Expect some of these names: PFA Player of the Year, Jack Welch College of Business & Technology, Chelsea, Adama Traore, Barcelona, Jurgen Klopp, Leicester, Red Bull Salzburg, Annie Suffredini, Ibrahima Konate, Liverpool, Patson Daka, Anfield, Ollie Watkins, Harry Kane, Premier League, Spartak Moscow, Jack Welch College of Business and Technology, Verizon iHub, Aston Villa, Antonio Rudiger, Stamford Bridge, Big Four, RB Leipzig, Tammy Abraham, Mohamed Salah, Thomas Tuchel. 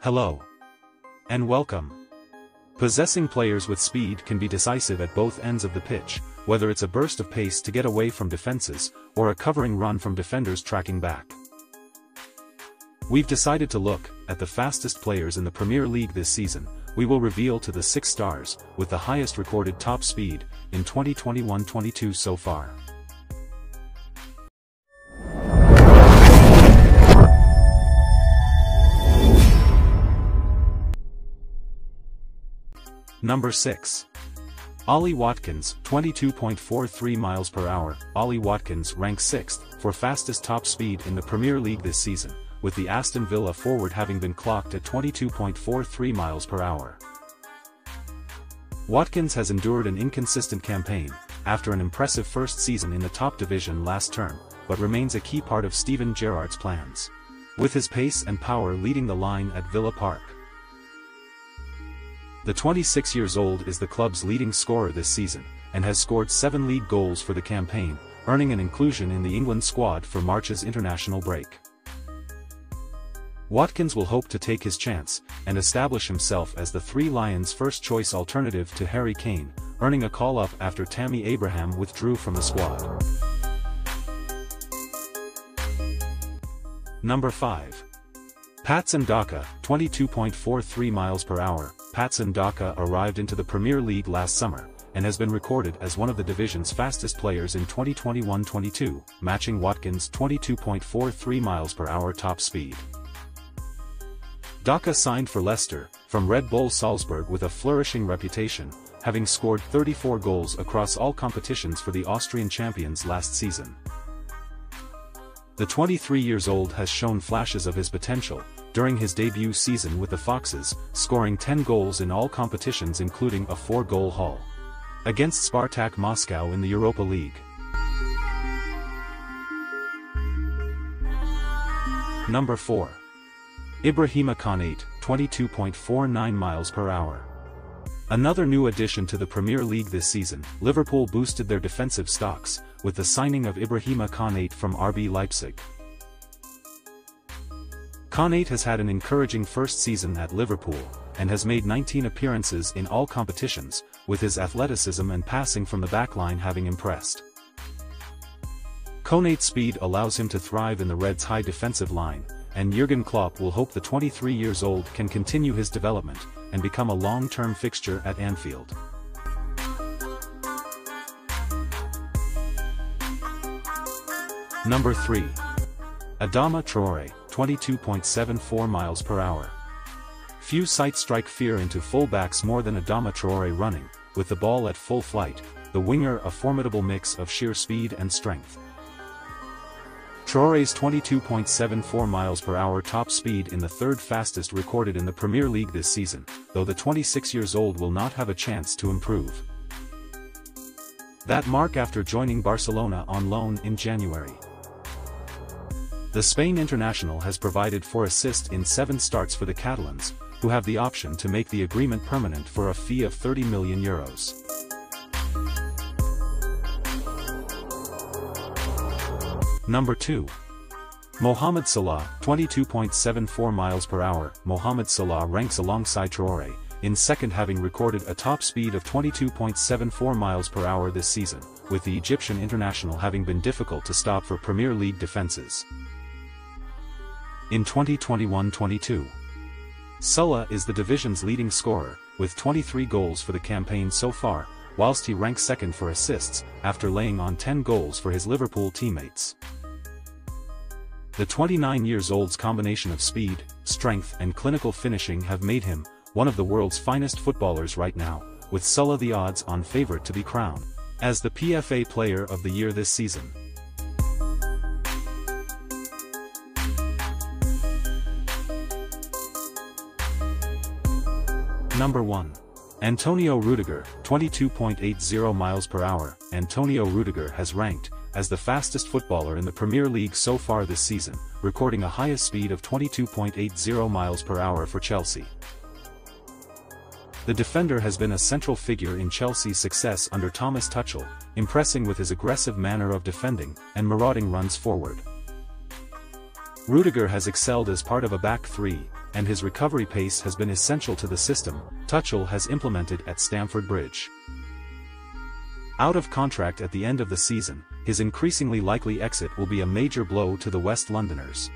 Hello. And welcome. Possessing players with speed can be decisive at both ends of the pitch, whether it's a burst of pace to get away from defenses, or a covering run from defenders tracking back. We've decided to look at the fastest players in the Premier League this season. We will reveal to the 6 stars, with the highest recorded top speed, in 2021-22 so far. Number 6. Ollie Watkins, 22.43 miles per hour. Ollie Watkins ranks 6th for fastest top speed in the Premier League this season, with the Aston Villa forward having been clocked at 22.43 miles per hour. Watkins has endured an inconsistent campaign after an impressive first season in the top division last term, but remains a key part of Steven Gerrard's plans, with his pace and power leading the line at Villa Park. The 26 years old is the club's leading scorer this season, and has scored 7 league goals for the campaign, earning an inclusion in the England squad for March's international break. Watkins will hope to take his chance, and establish himself as the Three Lions' first-choice alternative to Harry Kane, earning a call-up after Tammy Abraham withdrew from the squad. Number 5. Patson Daka, 22.43 miles per hour. Patson Daka arrived into the Premier League last summer, and has been recorded as one of the division's fastest players in 2021-22, matching Watkins' 22.43 miles per hour top speed. Daka signed for Leicester, from Red Bull Salzburg with a flourishing reputation, having scored 34 goals across all competitions for the Austrian champions last season. The 23 years old has shown flashes of his potential, during his debut season with the Foxes, scoring 10 goals in all competitions including a 4-goal haul against Spartak Moscow in the Europa League. Number 4. Ibrahima Konate, 22.49 miles per hour. Another new addition to the Premier League this season, Liverpool boosted their defensive stocks, with the signing of Ibrahima Konate from RB Leipzig. Konate has had an encouraging first season at Liverpool, and has made 19 appearances in all competitions, with his athleticism and passing from the backline having impressed. Konate's speed allows him to thrive in the Reds' high defensive line, and Jurgen Klopp will hope the 23 years old can continue his development, and become a long-term fixture at Anfield. Number 3. Adama Traore, 22.74 miles per hour. Few sights strike fear into full-backs more than Adama Traore running, with the ball at full flight, the winger a formidable mix of sheer speed and strength. Traore's 22.74 miles per hour top speed is the 3rd fastest recorded in the Premier League this season, though the 26 years old will not have a chance to improve that mark after joining Barcelona on loan in January. The Spain international has provided 4 assists in 7 starts for the Catalans, who have the option to make the agreement permanent for a fee of €30 million. Number 2. Mohamed Salah, 22.74 miles per hour. Mohamed Salah ranks alongside Traore, in 2nd having recorded a top speed of 22.74 miles per hour this season, with the Egyptian international having been difficult to stop for Premier League defenses. In 2021-22, Salah is the division's leading scorer, with 23 goals for the campaign so far, whilst he ranks 2nd for assists, after laying on 10 goals for his Liverpool teammates. The 29 years old's combination of speed, strength and clinical finishing have made him one of the world's finest footballers right now, with Salah the odds-on favourite to be crowned as the PFA Player of the Year this season. Number 1. Antonio Rudiger, 22.80 miles per hour. Antonio Rudiger has ranked as the fastest footballer in the Premier League so far this season, recording a highest speed of 22.80 miles per hour for Chelsea. The defender has been a central figure in Chelsea's success under Thomas Tuchel, impressing with his aggressive manner of defending and marauding runs forward. Rudiger has excelled as part of a back three, and his recovery pace has been essential to the system Tuchel has implemented at Stamford Bridge. Out of contract at the end of the season, his increasingly likely exit will be a major blow to the West Londoners.